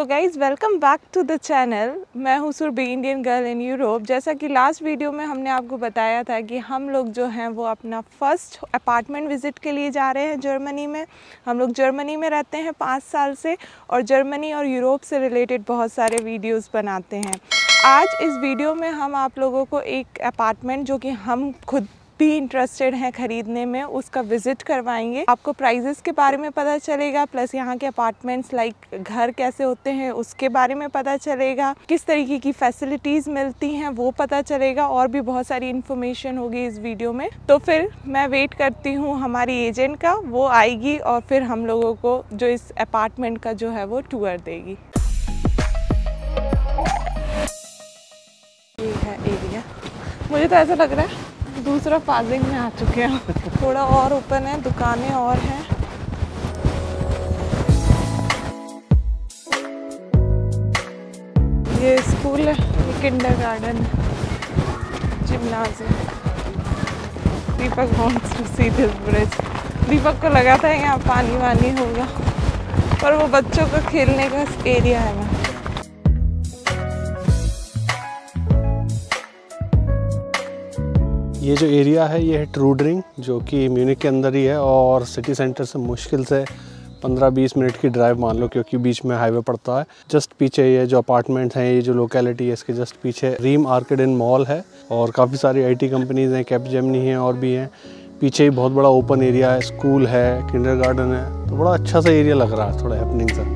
So guys welcome back to the channel. मैं हूँ Surabhi, Indian girl in Europe. जैसा कि लास्ट वीडियो में हमने आपको बताया था कि हम लोग जो हैं वो अपना फर्स्ट अपार्टमेंट विज़िट के लिए जा रहे हैं जर्मनी में। हम लोग जर्मनी में रहते हैं 5 साल से और जर्मनी और यूरोप से रिलेटेड बहुत सारे वीडियोज़ बनाते हैं। आज इस वीडियो में हम आप लोगों को एक अपार्टमेंट जो कि हम खुद भी इंटरेस्टेड हैं खरीदने में, उसका विजिट करवाएंगे। आपको प्राइजेस के बारे में पता चलेगा, प्लस यहाँ के अपार्टमेंट्स लाइक घर कैसे होते हैं उसके बारे में पता चलेगा, किस तरीके की फैसिलिटीज मिलती हैं वो पता चलेगा, और भी बहुत सारी इन्फॉर्मेशन होगी इस वीडियो में। तो फिर मैं वेट करती हूँ हमारी एजेंट का, वो आएगी और फिर हम लोगों को जो इस अपार्टमेंट का जो है वो टूर देगी। ये है एरिया, मुझे तो ऐसा लग रहा है दूसरा फाजिंग में आ चुके हैं। थोड़ा और ओपन है, दुकानें और हैं। ये स्कूल है, ये किंडर गार्डन है, gymnasium. Deepak wants to see this bridge. Deepak को लगा था यहाँ पानी वानी होगा, पर वो बच्चों का खेलने का एरिया है ना। ये जो एरिया है ये है ट्रूडरिंग, जो कि म्यूनिक के अंदर ही है और सिटी सेंटर से मुश्किल से 15-20 मिनट की ड्राइव मान लो, क्योंकि बीच में हाईवे पड़ता है। जस्ट पीछे ये जो अपार्टमेंट हैं, ये जो लोकेलिटी है, इसके जस्ट पीछे रीम आर्केड एंड मॉल है और काफ़ी सारी आईटी कंपनीज़ हैं, कैप जेमनी हैं और भी हैं। पीछे ही बहुत बड़ा ओपन एरिया है, स्कूल है, किंडर गार्डन है, तो बड़ा अच्छा सा एरिया लग रहा है, थोड़ा हैपनिंग सा।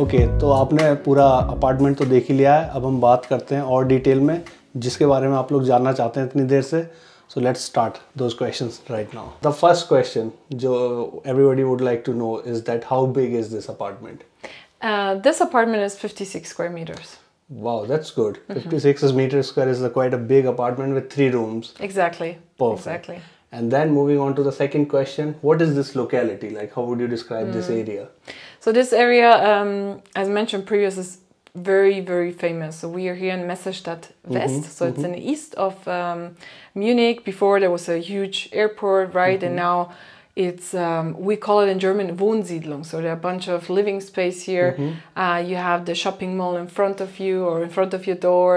ओके, तो आपने पूरा अपार्टमेंट तो देख ही लिया है। अब हम बात करते हैं और डिटेल में, जिसके बारे में आप लोग जानना चाहते हैं इतनी देर से। So let's start those questions right now. The first question जो everybody would like to know is that how big is this apartment. This apartment is 56 square metres. Wow, that's good. 56 meters square is quite a big apartment with 3 rooms. Exactly. Perfect. Exactly. And then moving on to the second question, what is this locality like? How would you describe this area? So this area, as mentioned previously, is very famous. So we are here in Messestadt West, so it's in the east of Munich. Before there was a huge airport, right? And now it's we call it in German Wohnsiedlung. So there are a bunch of living space here. You have the shopping mall in front of you or in front of your door.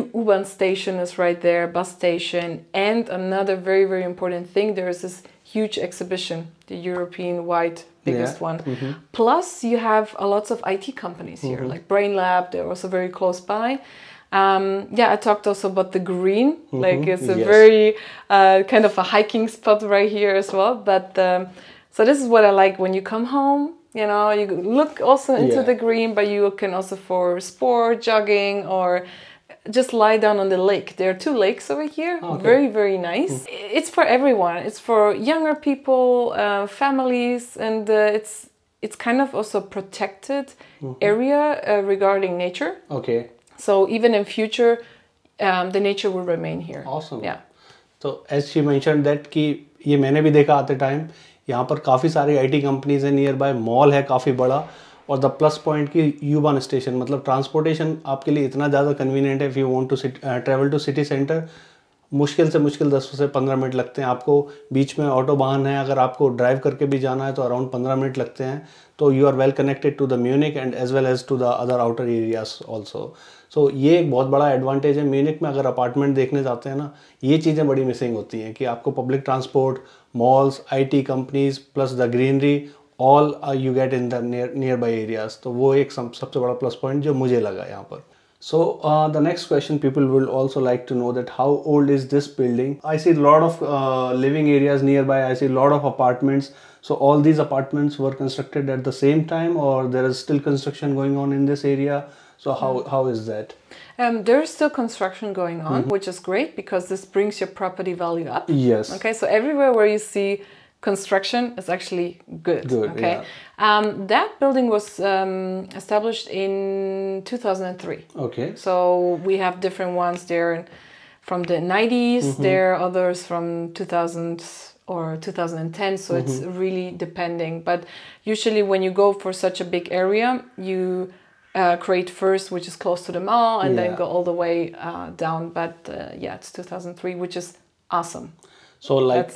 U-Bahn station is right there, bus station, and another very important thing, there is this huge exhibition, the European wide biggest one. Plus you have lots of IT companies here, like Brain Lab, they're also very close by. Yeah, I talked also about the green, like it's a very kind of a hiking spot right here as well. But so this is what I like when you come home. You know, you look also into the green, but you can also for sport, jogging, or just lie down on the lake. There are two lakes over here. Okay. Very, very nice. It's for everyone. It's for younger people, families, and it's kind of also protected area regarding nature. Okay. So even in future, the nature will remain here. Awesome. Yeah. So as she mentioned that ki ये मैंने भी देखा at the time. यहाँ पर काफी सारी IT companies हैं, nearby mall है काफी बड़ा, और the plus point की U-Bahn station, मतलब transportation आपके लिए इतना ज़्यादा convenient है. If you want to travel to city center, मुश्किल से मुश्किल 10 से 15 मिनट लगते हैं. आपको बीच में ऑटो वाहन है, अगर आपको ड्राइव करके भी जाना है तो अराउंड 15 मिनट लगते हैं. तो you are well connected to the Munich and as well as to the other outer areas also. So ये एक बहुत बड़ा advantage है. Munich में अगर apartment देखने जाते हैं ना, ये चीज़ें बड़ी missing होती हैं कि आपको public transport, malls, IT companies plus the greenery all you get in the nearby areas. तो वो एक सबसे बड़ा plus point जो मुझे लगा यहाँ पर. So the next question, people will also like to know that how old is this building? I see a lot of living areas nearby. I see a lot of apartments. So all these apartments were constructed at the same time, or there is still construction going on in this area? So how is that? There's still construction going on, which is great because this brings your property value up. Yes. Okay, so everywhere where you see construction is actually good. Good. Okay. Yeah. That building was established in 2003. Okay. So we have different ones there from the 90s. There are others from 2000 or 2010. So it's really depending. But usually when you go for such a big area, you create first, which is close to the mall, and then go all the way down. But yeah, it's 2003, which is awesome. So like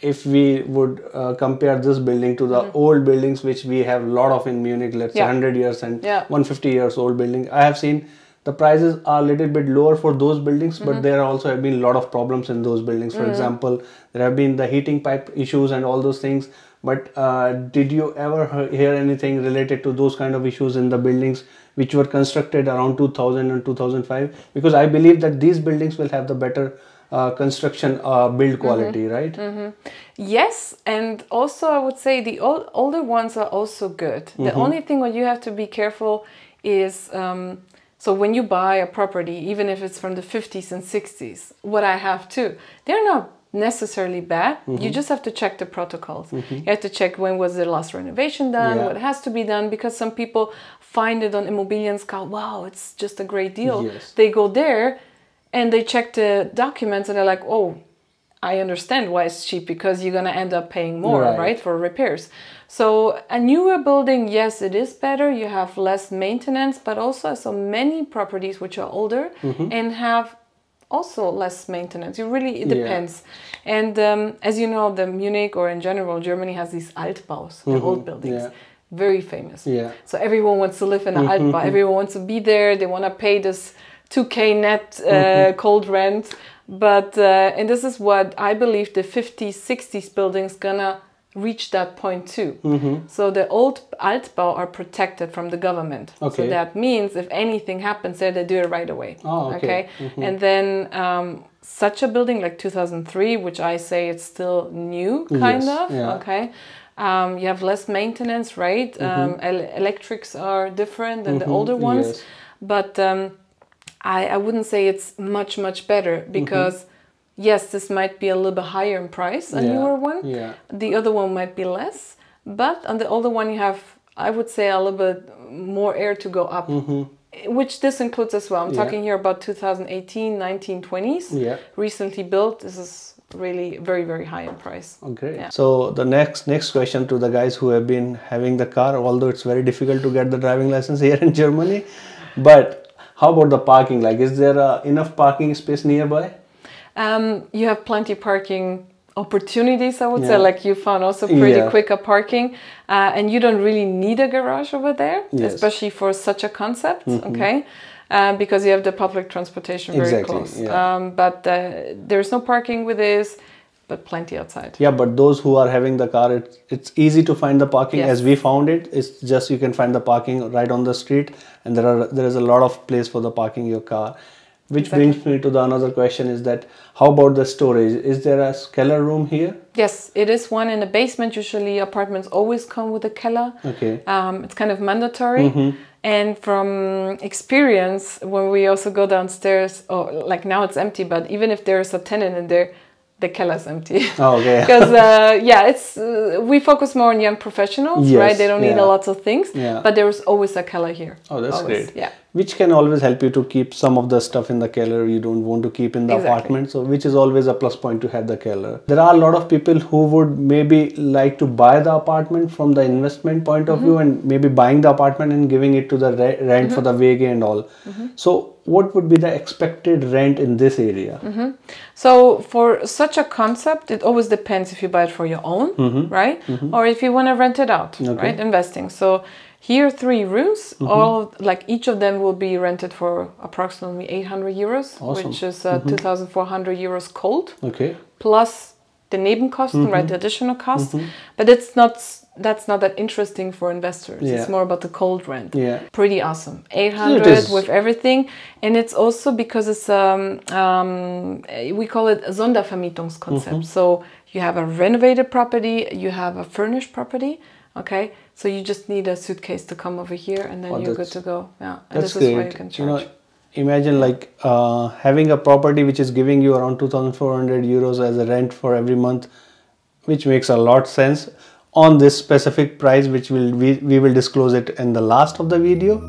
if we would compare this building to the old buildings, which we have a lot of in Munich, let's say 100 years and 150 years old building, I have seen the prices are a little bit lower for those buildings, but there also have been a lot of problems in those buildings. For example, there have been the heating pipe issues and all those things. But did you ever hear anything related to those kind of issues in the buildings which were constructed around 2000 and 2005? Because I believe that these buildings will have the better construction build quality, right? Yes, and also I would say the older ones are also good. The only thing what you have to be careful is, so when you buy a property, even if it's from the 50s and 60s, what I have too, they're not necessarily bad. You just have to check the protocols. You have to check when was the last renovation done, what has to be done, because some people find it on ImmobilienScout, wow, it's just a great deal. They go there and they check the documents and they're like, oh, I understand why it's cheap, because you're going to end up paying more, right, for repairs. So a newer building, yes, it is better. You have less maintenance, but also so many properties which are older and have also less maintenance. You really, it depends. And as you know, the Munich or in general, Germany has these Altbaus, the old buildings. Very famous. So everyone wants to live in an Altbau. Everyone wants to be there. They want to pay this 2K net cold rent, but and this is what I believe the 50s, 60s buildings gonna reach that point too. So the old Altbau are protected from the government. So that means if anything happens there, they do it right away. And then such a building like 2003, which I say it's still new, kind of. You have less maintenance, right? Electrics are different than the older ones, but I wouldn't say it's much better, because yes, this might be a little bit higher in price, a newer one. The other one might be less, but on the older one you have, I would say, a little bit more air to go up, which this includes as well. I'm talking here about 2018, 19, 20s, recently built. This is really very high in price. Okay. Yeah. So the next question to the guys who have been having the car, although it's very difficult to get the driving license here in Germany, but how about the parking? Like, is there enough parking space nearby? You have plenty parking opportunities, I would say. Like, you found also pretty quick a parking, and you don't really need a garage over there, especially for such a concept. Okay, because you have the public transportation very close. But there's no parking with this, but plenty outside. Yeah, but those who are having the car, it's easy to find the parking. As we found it, it's just you can find the parking right on the street, and there is a lot of place for the parking your car. Which brings me to the another question, is that how about the storage? Is there a keller room here? Yes, it is one in the basement. Usually apartments always come with a keller. Okay. It's kind of mandatory. And from experience, when we also go downstairs, like now it's empty, but even if there's a tenant in there, the keller's empty. Oh, okay. Because yeah, it's we focus more on young professionals, yes, right? They don't need a lot of things, but there is always a keller here. Oh, that's great. Yeah, which can always help you to keep some of the stuff in the keller you don't want to keep in the apartment. So, which is always a plus point to have the keller. There are a lot of people who would maybe like to buy the apartment from the investment point of view, and maybe buying the apartment and giving it to the rent for the vacay and all. So, what would be the expected rent in this area? So for such a concept, it always depends if you buy it for your own, right? Or if you want to rent it out, right? Investing. So here 3 rooms, all like each of them will be rented for approximately 800 euros, which is 2,400 euros cold. Okay. Plus the nebenkosten, right? The additional cost, but it's not. That's not that interesting for investors. It's more about the cold rent. Pretty awesome. 800 with everything. And it's also because it's we call it a Sondervermietungskonzept. So you have a renovated property, you have a furnished property, okay? So you just need a suitcase to come over here and then you're good to go. And this is where you can charge. You know, imagine like having a property which is giving you around 2,400 euros as a rent for every month, which makes a lot of sense. On this specific price, which we will disclose it in the last of the video.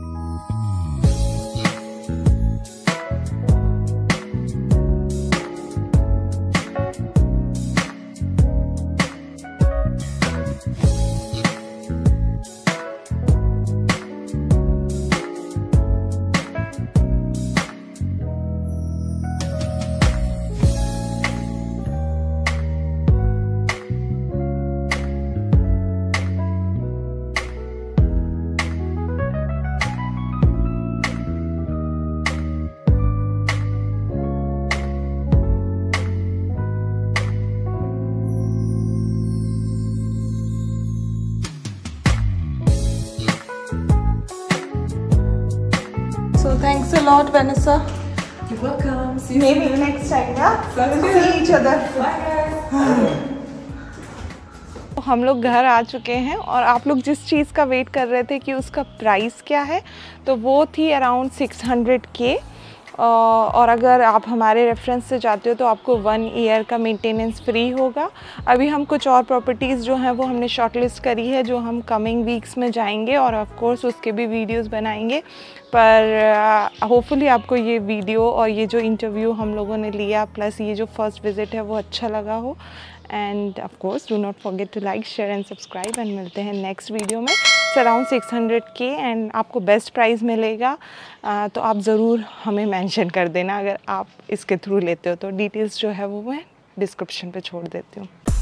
Thanks a lot, Vanessa. You're welcome. See you Maybe next time, yeah? We'll see each other. Bye guys. हम लोग घर आ चुके हैं और आप लोग जिस चीज़ का वेट कर रहे थे कि उसका प्राइस क्या है, तो वो थी अराउंड 600K. और अगर आप हमारे रेफरेंस से जाते हो तो आपको 1 ईयर का मेंटेनेंस फ्री होगा. अभी हम कुछ और प्रॉपर्टीज़ जो हैं वो हमने शॉर्टलिस्ट करी है, जो हम कमिंग वीक्स में जाएंगे और ऑफ कोर्स उसके भी वीडियोस बनाएंगे. पर होपफुली आपको ये वीडियो और ये जो इंटरव्यू हम लोगों ने लिया प्लस ये जो फर्स्ट विज़िट है वो अच्छा लगा हो. And of course do not forget to like, share and subscribe. And मिलते हैं नेक्स्ट वीडियो में. अराउंड 600K एंड आपको बेस्ट प्राइस मिलेगा. तो आप ज़रूर हमें मेंशन कर देना अगर आप इसके थ्रू लेते हो तो. डिटेल्स जो है वो मैं डिस्क्रिप्शन पे छोड़ देती हूँ.